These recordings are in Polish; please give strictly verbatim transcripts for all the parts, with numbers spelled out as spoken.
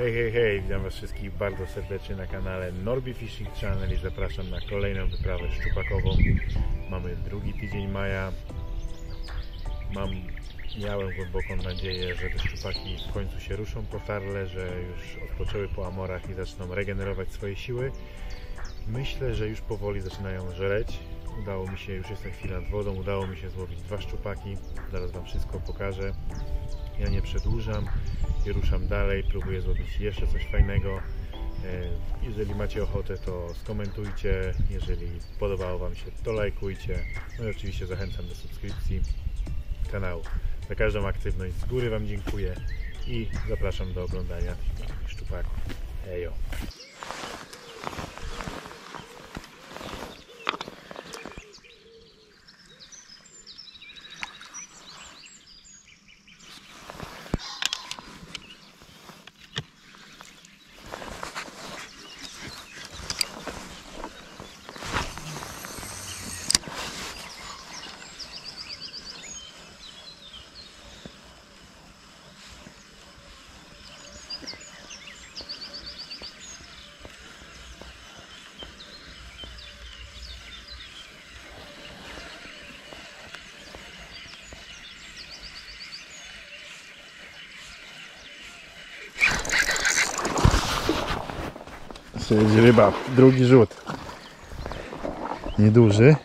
Hej, hej, hej, witam Was wszystkich bardzo serdecznie na kanale Norbi Fishing Channel i zapraszam na kolejną wyprawę szczupakową. Mamy drugi tydzień maja. Mam, miałem głęboką nadzieję, że te szczupaki w końcu się ruszą po tarle, że już odpoczęły po amorach i zaczną regenerować swoje siły. Myślę, że już powoli zaczynają żreć. Udało mi się, już jestem chwilę nad wodą, udało mi się złowić dwa szczupaki. Zaraz Wam wszystko pokażę. Ja nie przedłużam i ruszam dalej, próbuję zrobić jeszcze coś fajnego. Jeżeli macie ochotę, to skomentujcie, jeżeli podobało Wam się, to lajkujcie. No i oczywiście zachęcam do subskrypcji kanału. Za każdą aktywność z góry Wam dziękuję i zapraszam do oglądania tych szczupaków. Ejo! Siedzi ryba, drugi rzut, nieduży,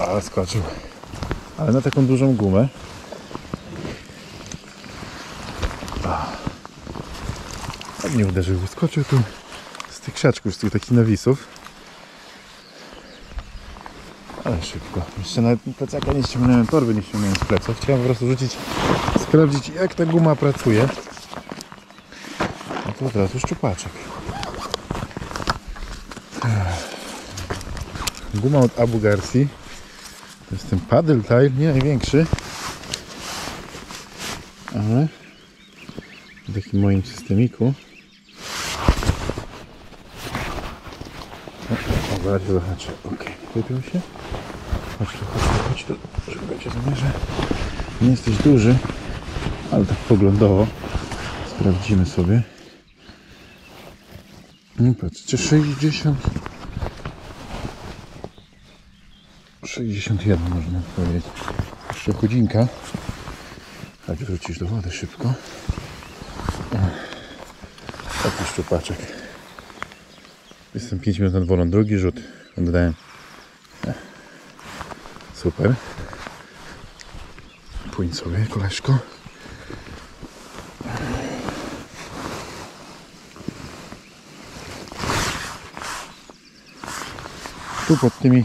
ale skoczył, ale na taką dużą gumę. Nie uderzył, skoczył tu z tych krzaczków, z tych takich nawisów, ale szybko. Jeszcze nawet plecaka nie ściągnąłem, torby nie ściągnąłem z pleców, chciałem po prostu rzucić, sprawdzić jak ta guma pracuje. To od razu szczupaczek. Guma od Abu Garcji. To jest ten Paddle Type, nie największy, ale w takim moim systemiku. O, razie zahaczę. Ok, wypił się. Chodź tu, chodź tu, chodź tu. Szybko cię zamierzę. Nie jesteś duży, ale tak poglądowo sprawdzimy sobie. No patrzcie, sześćdziesiąt, sześćdziesiąt jeden można powiedzieć. Jeszcze chudzinka. Tak, wrócisz do wody szybko. Taki szczupaczek. Jestem pięć minut nad wodą, drugi rzut oddałem. Super. Płyń sobie, koleżko. Tu pod tymi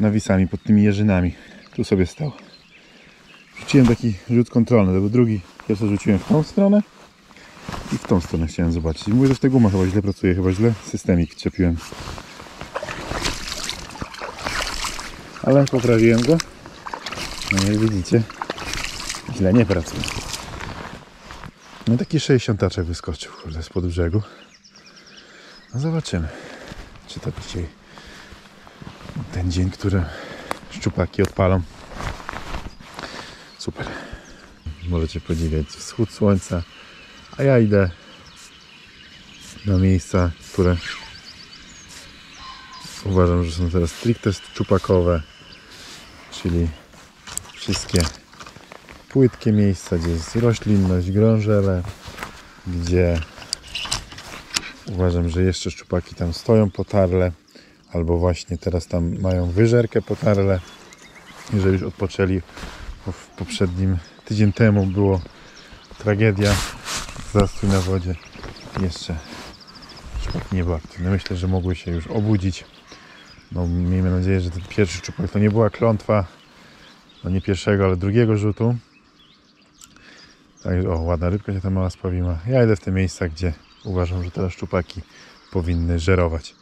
nawisami, pod tymi jeżynami. Tu sobie stał. Rzuciłem taki rzut kontrolny, to był drugi. Pierwszy rzuciłem w tą stronę i w tą stronę chciałem zobaczyć. Mówię, że ta guma chyba źle pracuje, chyba źle systemik czepiłem. Ale poprawiłem go. No i widzicie, źle nie pracuje. No taki sześćdziesiątaczek wyskoczył, kurde, spod brzegu. No zobaczymy, czy to dzisiaj ten dzień, który szczupaki odpalą. Super. Możecie podziwiać wschód słońca, a ja idę na miejsca, które uważam, że są teraz stricte szczupakowe, czyli wszystkie płytkie miejsca, gdzie jest roślinność, grążele, gdzie uważam, że jeszcze szczupaki tam stoją po tarle. Albo właśnie teraz tam mają wyżerkę po tarle, jeżeli już odpoczęli, bo w poprzednim tydzień temu było tragedia, zastój na wodzie. Jeszcze szczupaki nie były aktywne. Myślę, że mogły się już obudzić. No, miejmy nadzieję, że ten pierwszy szczupak to nie była klątwa, no nie pierwszego, ale drugiego rzutu. Także, o, ładna rybka się tam mała spawiła. Ja idę w te miejsca, gdzie uważam, że teraz szczupaki powinny żerować.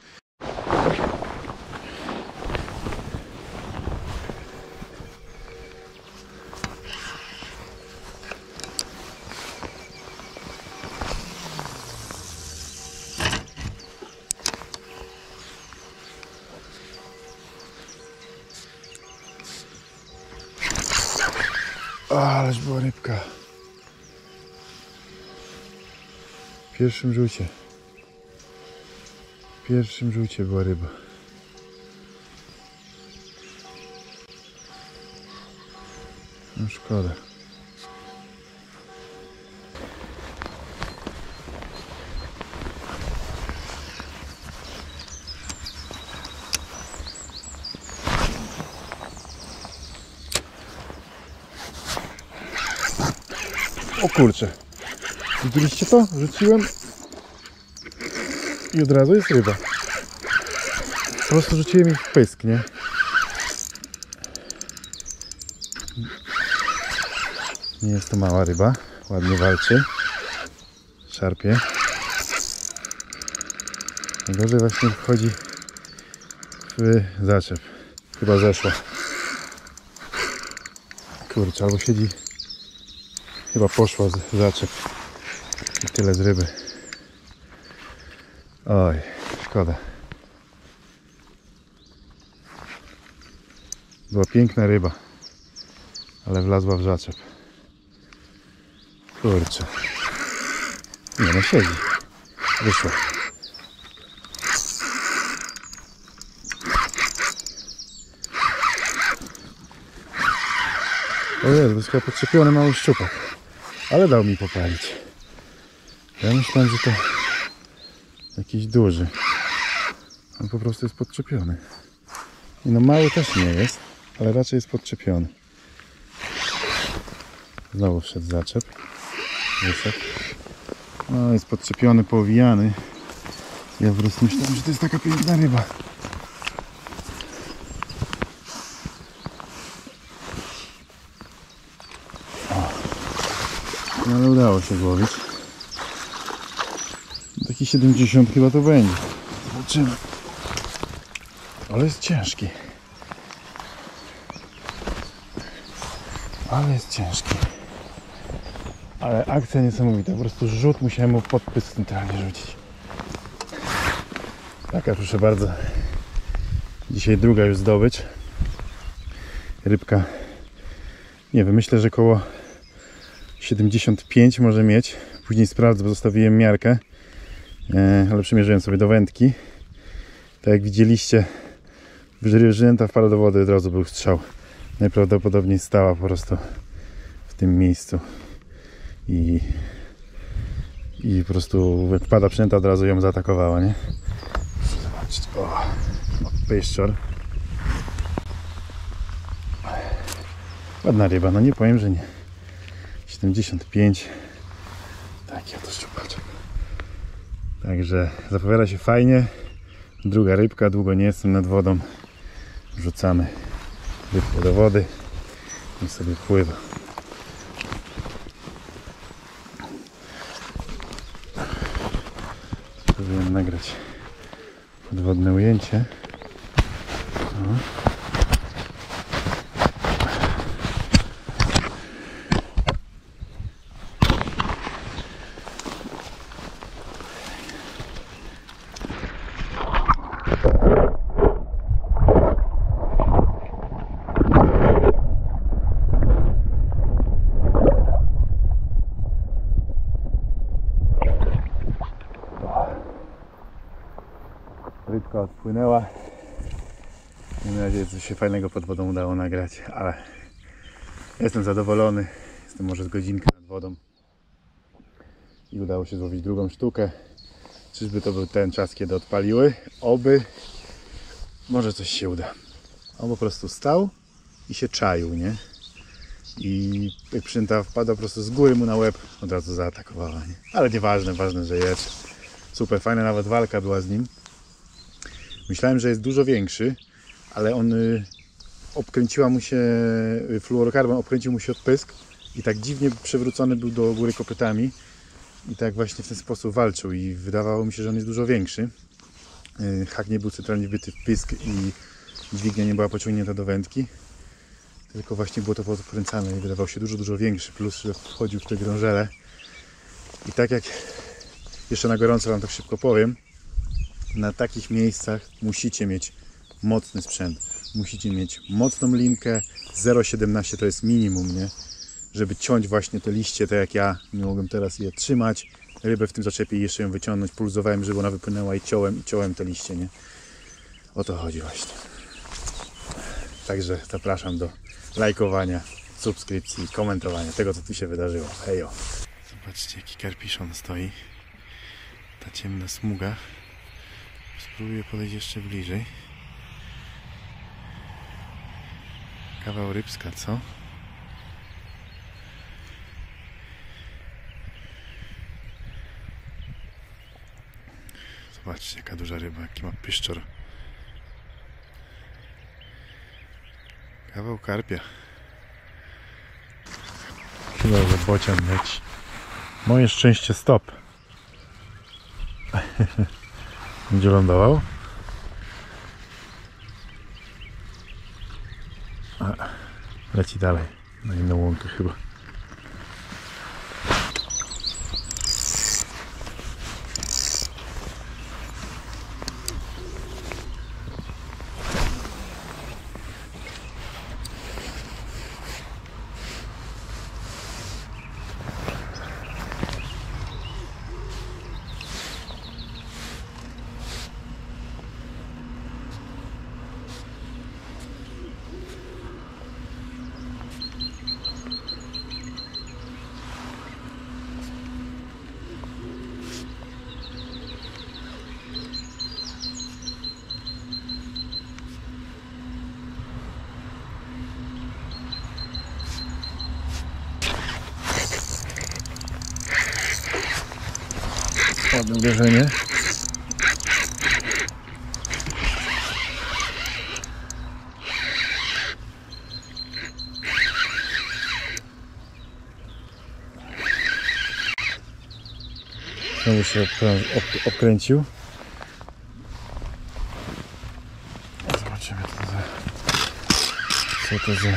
Ależ była rybka. W pierwszym rzucie. W pierwszym rzucie była ryba. No szkoda. O kurczę, widzieliście to? Rzuciłem i od razu jest ryba. Po prostu rzuciłem ich w pysk, nie? Nie jest to mała ryba, ładnie walczy, szarpie. Najgorzej właśnie wchodzi w zaczep, chyba zeszła. Kurczę, albo siedzi. Chyba poszła z zaczep i tyle z ryby. Oj, szkoda. Była piękna ryba, ale wlazła w zaczep. Kurczę. Nie, no siedzi. Wyszła. O Jezu, jest chyba podczepiony mały szczupak. Ale dał mi popalić. Ja myślałem, że to jakiś duży. On po prostu jest podczepiony. I no mały też nie jest, ale raczej jest podczepiony. Znowu wszedł zaczep. Wyszedł. No jest podczepiony, powijany. Ja po prostu myślałem, że to jest taka piękna ryba. Ale udało się złowić. Taki siedemdziesiąt chyba to będzie. Zobaczymy. Ale jest ciężki. Ale jest ciężki. Ale akcja niesamowita. Po prostu rzut musiałem mu pod pysk centralnie rzucić. Taka, proszę bardzo. Dzisiaj druga już zdobycz. Rybka. Nie wiem, myślę, że koło siedemdziesiąt pięć może mieć. Później sprawdzę, bo zostawiłem miarkę, e, ale przymierzyłem sobie do wędki. Tak jak widzieliście, wyrzynęta wpadła do wody, od razu był strzał. Najprawdopodobniej stała po prostu w tym miejscu i, i po prostu jak pada przynęta, od razu ją zaatakowała, nie? Zobaczcie, o, pyszczor. Ładna ryba, no nie powiem, że nie. siedemdziesiąt pięć. Taki oto szczupaczek. Także zapowiada się fajnie. Druga rybka, długo nie jestem nad wodą. Wrzucamy rybkę do wody i sobie pływa. Próbujemy nagrać podwodne ujęcie. O. Rybka odpłynęła. Mam nadzieję, że się fajnego pod wodą udało nagrać, ale jestem zadowolony. Jestem może z godzinkę nad wodą i udało się złowić drugą sztukę. Czyżby to był ten czas, kiedy odpaliły? Oby. Może coś się uda. On po prostu stał i się czaił, nie? I jak przynęta wpada po prostu z góry mu na łeb, od razu zaatakowała, nie? Ale nieważne, ważne, że jest. Super, fajna nawet walka była z nim. Myślałem, że jest dużo większy, ale on y, obkręciła mu się, y, fluorokarbon obkręcił mu się od pysk i tak dziwnie przewrócony był do góry kopytami i tak właśnie w ten sposób walczył i wydawało mi się, że on jest dużo większy. Y, hak nie był centralnie wbity w pysk i dźwignia nie była pociągnięta do wędki, tylko właśnie było to podkręcane i wydawał się dużo, dużo większy, plus że wchodził w te grążele. I tak jak jeszcze na gorąco wam tak szybko powiem, na takich miejscach musicie mieć mocny sprzęt. Musicie mieć mocną linkę. zero przecinek siedemnaście to jest minimum, nie? Żeby ciąć właśnie te liście, tak jak ja. Nie mogłem teraz je trzymać. rybę w tym zaczepie i jeszcze ją wyciągnąć. Pulzowałem, żeby ona wypłynęła i ciąłem, i ciąłem te liście, nie? O to chodzi właśnie. Także zapraszam do lajkowania, subskrypcji, komentowania tego, co tu się wydarzyło. Hejo! Zobaczcie, jaki karpiszon stoi. Ta ciemna smuga. Spróbuję podejść jeszcze bliżej. Kawał rybska, co? Zobaczcie, jaka duża ryba, jaki ma pyszczor. Kawał karpia. Chyba, że bocian leci. Moje szczęście stop. Gdzie lądował? A, leci dalej. Na inną łąkę chyba. Ładne uderzenie. Znowu się obkręcił. Zobaczymy, co to za... Co to za...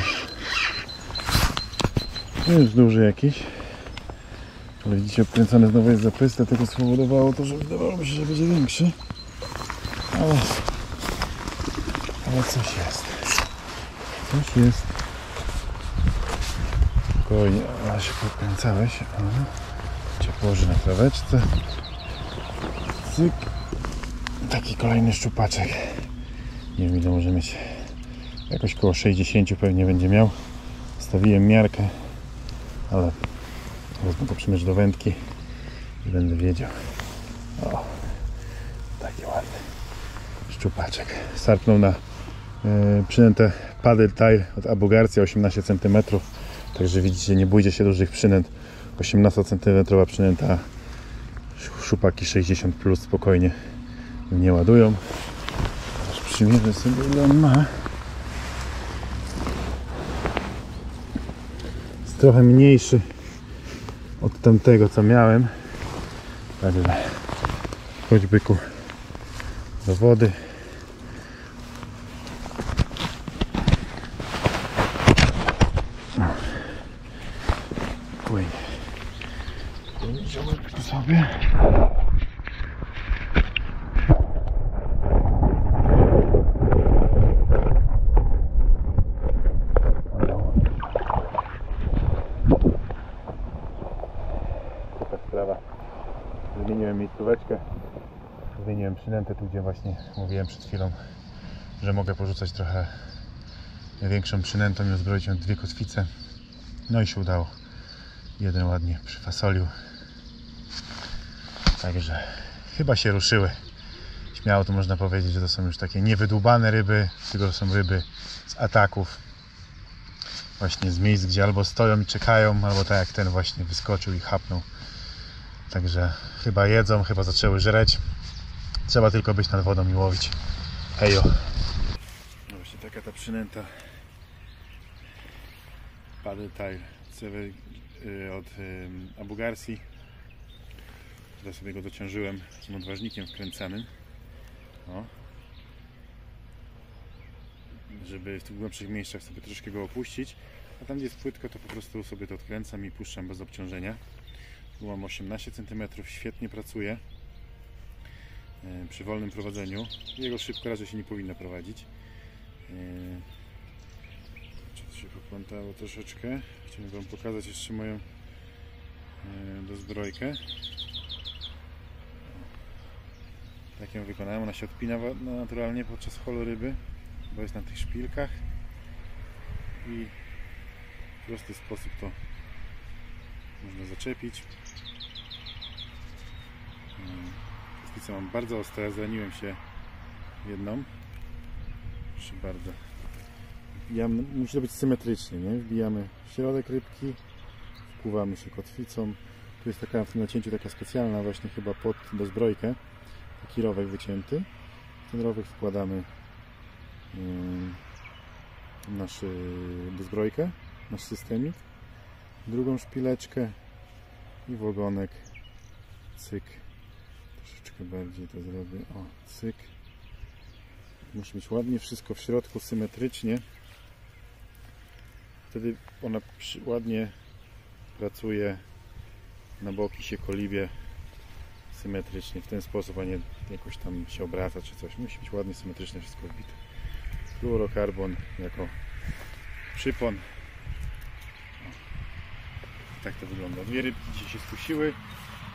No już duży jakiś. Ale widzicie, obkręcane znowu jest zapys, dlatego spowodowało to, że wydawało mi się, że będzie większy. Ale, ale coś jest. Coś jest. Spokojnie, ale się podkręcałeś. Cię położy na traweczce. Cyk. Taki kolejny szczupaczek. Nie wiem, ile może mieć. Jakoś koło sześćdziesiąt pewnie będzie miał. Stawiłem miarkę, ale... Wezmę go przymierz do wędki i będę wiedział. O, taki ładny szczupaczek. Sarpnął na y, przynętę Paddle Type od Abu Garcia osiemnaście centymetrów. Także widzicie, nie bójcie się dużych przynęt. osiemnaście centymetrów przynęta, szupaki sześćdziesiąt plus spokojnie nie ładują. Aż przymierzę sobie, ile on ma. Jest trochę mniejszy od tamtego, co miałem. Także chodź, byku, do wody. Płynie. Płynie ziołek po sobie. Zmieniłem miejscóweczkę, zmieniłem przynętę tu, gdzie właśnie mówiłem przed chwilą, że mogę porzucać trochę większą przynętą i uzbroić ją w dwie kotwice. No i się udało. Jeden ładnie przyfasolił. Także chyba się ruszyły. Śmiało to można powiedzieć, że to są już takie niewydłubane ryby, tylko są ryby z ataków. Właśnie z miejsc, gdzie albo stoją i czekają, albo tak jak ten właśnie wyskoczył i chapnął. Także chyba jedzą, chyba zaczęły żreć. Trzeba tylko być nad wodą i łowić. Hejo! No właśnie taka ta przynęta Paddle Type od Abu Garcji. Tutaj sobie go dociążyłem z odważnikiem wkręcanym. O. Żeby w tych głębszych miejscach sobie troszkę go opuścić. A tam, gdzie jest płytko, to po prostu sobie to odkręcam i puszczam bez obciążenia. Mam osiemnaście centymetrów, świetnie pracuje przy wolnym prowadzeniu. Jego szybko raczej się nie powinno prowadzić. Czy się poplątało troszeczkę. Chciałem wam pokazać jeszcze moją dozbrojkę. Tak ją wykonałem, ona się odpina naturalnie podczas holu ryby, bo jest na tych szpilkach i w prosty sposób to można zaczepić. Kostnice mam bardzo ostre, zraniłem się jedną. Proszę bardzo. Wbijamy, musi to być symetrycznie, nie? Wbijamy środek rybki, wpływamy się kotwicą. Tu jest taka w tym nacięciu taka specjalna właśnie chyba pod dozbrojkę. Taki rowek wycięty. W ten rowek wkładamy yy, naszą dozbrojkę, nasz systemik, drugą szpileczkę i w ogonek. Cyk. Troszeczkę bardziej to zrobię. O, cyk. Musi być ładnie wszystko w środku, symetrycznie. Wtedy ona przy, ładnie pracuje na boki, się kolibie symetrycznie w ten sposób, a nie jakoś tam się obraca czy coś. Musi być ładnie symetrycznie wszystko wbite. Fluorokarbon jako przypon. O, tak to wygląda. Dwie rybki dzisiaj się skusiły.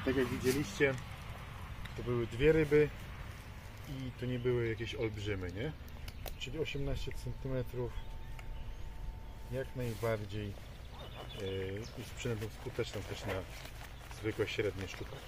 Tak jak widzieliście, to były dwie ryby i to nie były jakieś olbrzymy, nie? Czyli osiemnaście centymetrów jak najbardziej yy, i z przynętą skuteczną też na zwykłe średnie sztukach.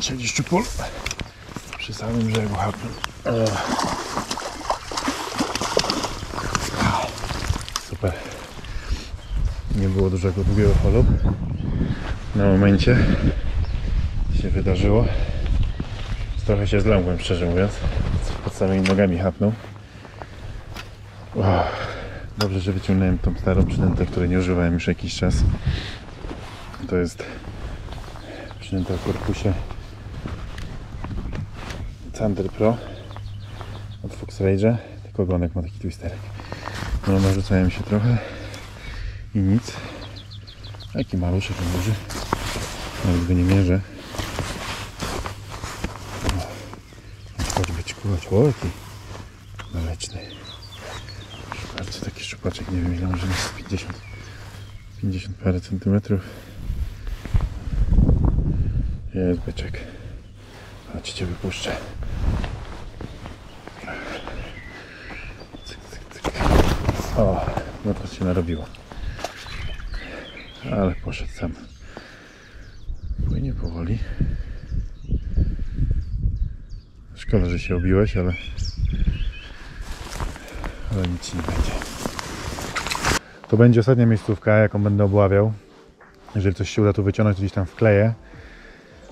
sześćdziesiąt pól przy samym brzegu hapną. Super. Nie było dużego, długiego holu. Na momencie się wydarzyło. Trochę się zląkłem, szczerze mówiąc. Pod samymi nogami hapną. Dobrze, że wyciągnąłem tą starą przynętę, której nie używałem już jakiś czas. To jest przynęta w korpusie Thunder Pro od Fox Rage'a, tylko ogonek ma taki twisterek. No, narzucałem się trochę i nic. Taki maluszek, duży, nawet go nie mierzę. Chodź być kuwać, o jaki daleczny. Bardzo taki szczupaczek, nie wiem ile, może pięćdziesiąt, pięćdziesiąt parę centymetrów. Jest beczek. Cię wypuszczę. Cyk, cyk, cyk. O, no to się narobiło. Ale poszedł sam. Płynie powoli. Szkoda, że się obiłeś, ale, ale nic nie będzie. To będzie ostatnia miejscówka, jaką będę obławiał. Jeżeli coś się uda tu wyciągnąć, to gdzieś tam wkleję.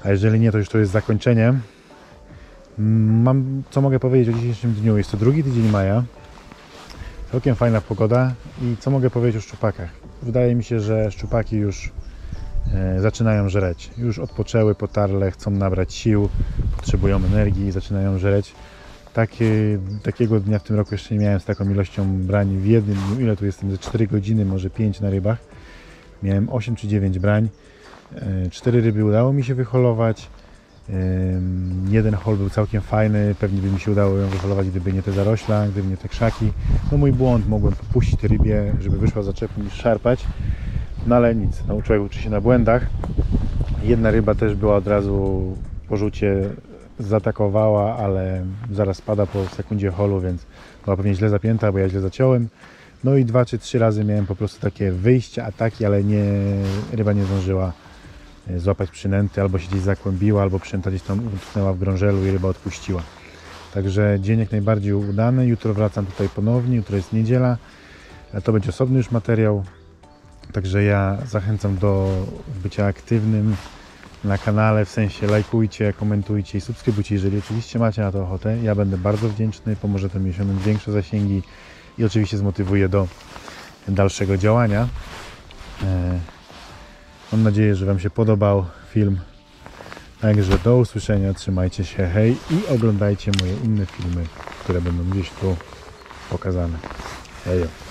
A jeżeli nie, to już to jest zakończenie. Mam, co mogę powiedzieć o dzisiejszym dniu? Jest to drugi tydzień maja. Całkiem fajna pogoda. I co mogę powiedzieć o szczupakach? Wydaje mi się, że szczupaki już e, zaczynają żreć. Już odpoczęły po tarle, chcą nabrać sił, potrzebują energii i zaczynają żreć. Taki, takiego dnia w tym roku jeszcze nie miałem z taką ilością brań w jednym dniu. Ile tu jestem? Ze cztery godziny, może pięć na rybach. Miałem osiem czy dziewięć brań. Cztery ryby udało mi się wyholować. Jeden hol był całkiem fajny, pewnie by mi się udało ją wyholować, gdyby nie te zarośla, gdyby nie te krzaki. No mój błąd, mogłem popuścić tę rybie, żeby wyszła z zaczepu niż szarpać. No ale nic, no, człowiek uczy się na błędach. Jedna ryba też była od razu po rzucie, zaatakowała, ale zaraz spada po sekundzie holu, więc była pewnie źle zapięta, bo ja źle zaciąłem. No i dwa czy trzy razy miałem po prostu takie wyjścia, ataki, ale nie, ryba nie zdążyła złapać przynęty, albo się gdzieś zakłębiła, albo przynęta gdzieś tam utknęła w grążelu i ryba odpuściła. Także dzień jak najbardziej udany. Jutro wracam tutaj ponownie, jutro jest niedziela. To będzie osobny już materiał. Także ja zachęcam do bycia aktywnym, na kanale, w sensie lajkujcie, komentujcie i subskrybujcie, jeżeli oczywiście macie na to ochotę. Ja będę bardzo wdzięczny, pomoże to mi osiągnąć większe zasięgi i oczywiście zmotywuje do dalszego działania. Mam nadzieję, że Wam się podobał film. Także do usłyszenia, trzymajcie się, hej, i oglądajcie moje inne filmy, które będą gdzieś tu pokazane. Hejo.